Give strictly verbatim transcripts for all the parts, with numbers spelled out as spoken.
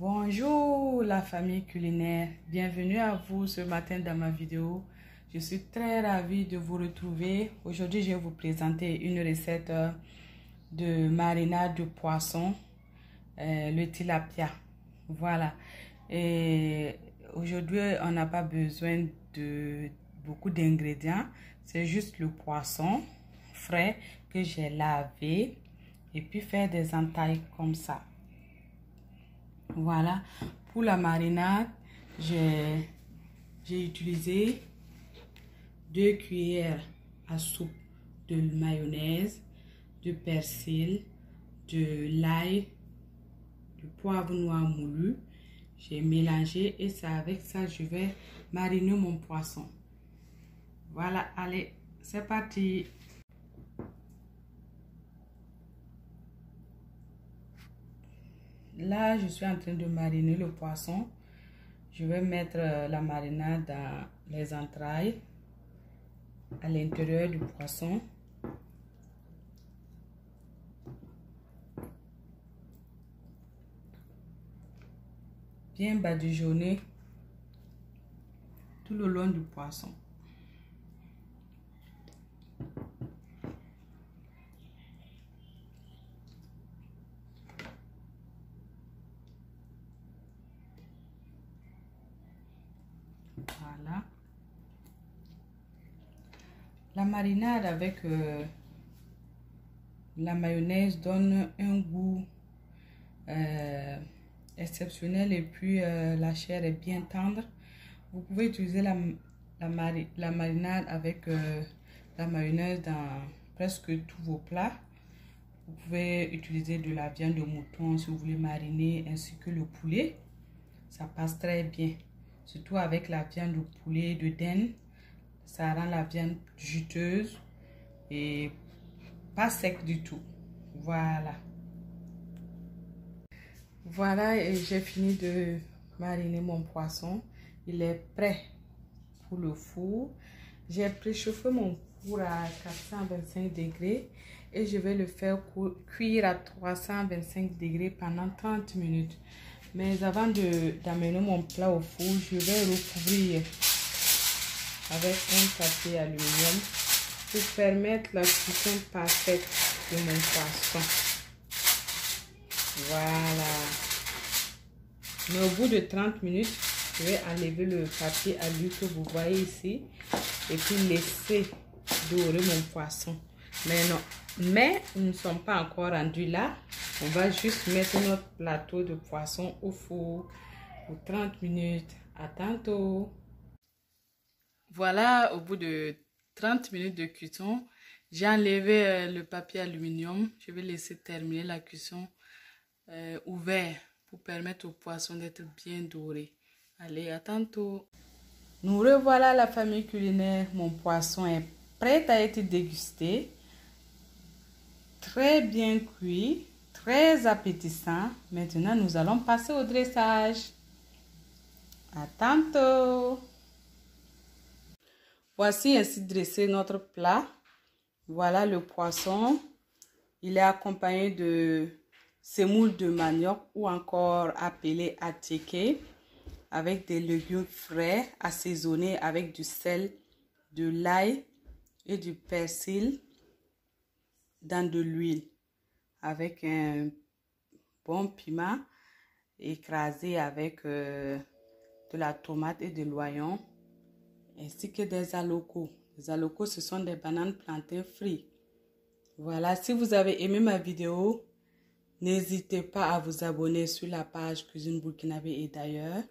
Bonjour la famille culinaire, bienvenue à vous ce matin dans ma vidéo. Je suis très ravie de vous retrouver. Aujourd'hui, je vais vous présenter une recette de marinade de poisson, euh, le tilapia. Voilà. Et aujourd'hui, on n'a pas besoin de beaucoup d'ingrédients. C'est juste le poisson frais que j'ai lavé et puis faire des entailles comme ça. Voilà, pour la marinade, j'ai utilisé deux cuillères à soupe de mayonnaise, de persil, de l'ail, du poivre noir moulu. J'ai mélangé et ça, avec ça, je vais mariner mon poisson. Voilà, allez, c'est parti! Là, je suis en train de mariner le poisson. Je vais mettre la marinade dans les entrailles, à l'intérieur du poisson. Bien badigeonner tout le long du poisson. Voilà. La marinade avec euh, la mayonnaise donne un goût euh, exceptionnel et puis euh, la chair est bien tendre. Vous pouvez utiliser la, la, mari, la marinade avec euh, la mayonnaise dans presque tous vos plats. Vous pouvez utiliser de la viande de mouton si vous voulez mariner ainsi que le poulet. Ça passe très bien. Surtout avec la viande de poulet, de denne, ça rend la viande juteuse et pas sec du tout. Voilà. Voilà, et j'ai fini de mariner mon poisson. Il est prêt pour le four. J'ai préchauffé mon four à quatre cent vingt-cinq degrés et je vais le faire cuire à trois cent vingt-cinq degrés pendant trente minutes. Mais avant d'amener mon plat au four, je vais recouvrir avec un papier aluminium pour permettre la cuisson parfaite de mon poisson. Voilà. Mais au bout de trente minutes, je vais enlever le papier alu que vous voyez ici et puis laisser dorer mon poisson. Mais non, mais nous ne sommes pas encore rendus là. On va juste mettre notre plateau de poisson au four pour trente minutes. À tantôt! Voilà, au bout de trente minutes de cuisson, j'ai enlevé le papier aluminium. Je vais laisser terminer la cuisson euh, ouverte pour permettre au poisson d'être bien doré. Allez, à tantôt! Nous revoilà la famille culinaire. Mon poisson est prêt à être dégusté. Très bien cuit. Très appétissant. Maintenant, nous allons passer au dressage. À tantôt. Voici ainsi dressé notre plat. Voilà le poisson. Il est accompagné de semoule de manioc ou encore appelé attiéké, avec des légumes frais assaisonnés avec du sel, de l'ail et du persil dans de l'huile, avec un bon piment écrasé avec euh, de la tomate et de l'oignon, ainsi que des alokos. Les alokos, ce sont des bananes plantains frites. Voilà, si vous avez aimé ma vidéo, n'hésitez pas à vous abonner sur la page Cuisine Burkinabé et D'Ailleurs,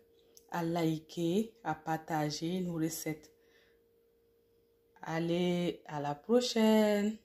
à liker, à partager nos recettes. Allez, à la prochaine!